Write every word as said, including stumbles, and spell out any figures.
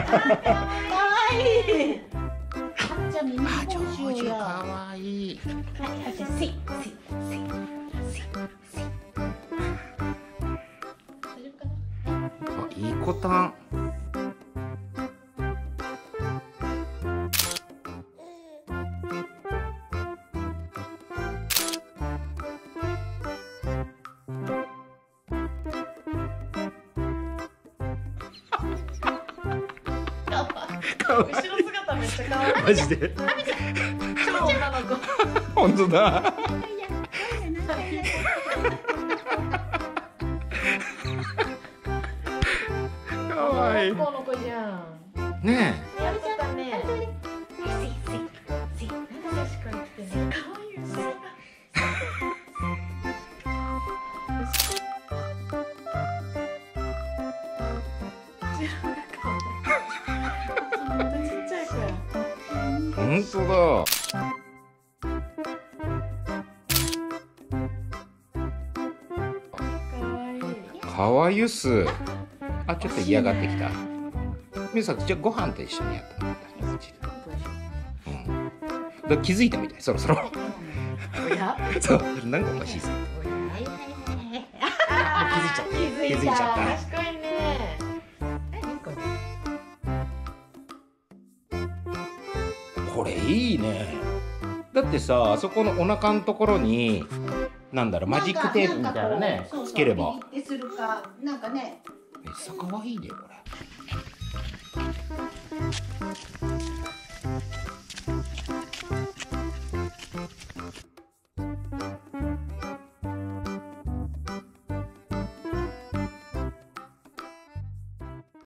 いい。じゃあミニホウジュウや。かわいい。じゃあスイッスイスイスイスイ。大丈夫かな？あ、いい子たん。後ろ姿めっちゃ可愛い。マジで。本当だ。可愛い。男の子じゃん。ねえ。やったね。本当だ。かわいいす。あ、ちょっと嫌がってきた。みさき、じゃあご飯と一緒にやったの。うん、だ気づいたみたい、そろそろ。そう、なんかおかしいさ。気づいちゃった。気づいちゃった。賢いね。これいいね。だってさ、あそこのお腹のところになんだろう、マジックテープみたいなね、つければめっちゃかわいいねこれ。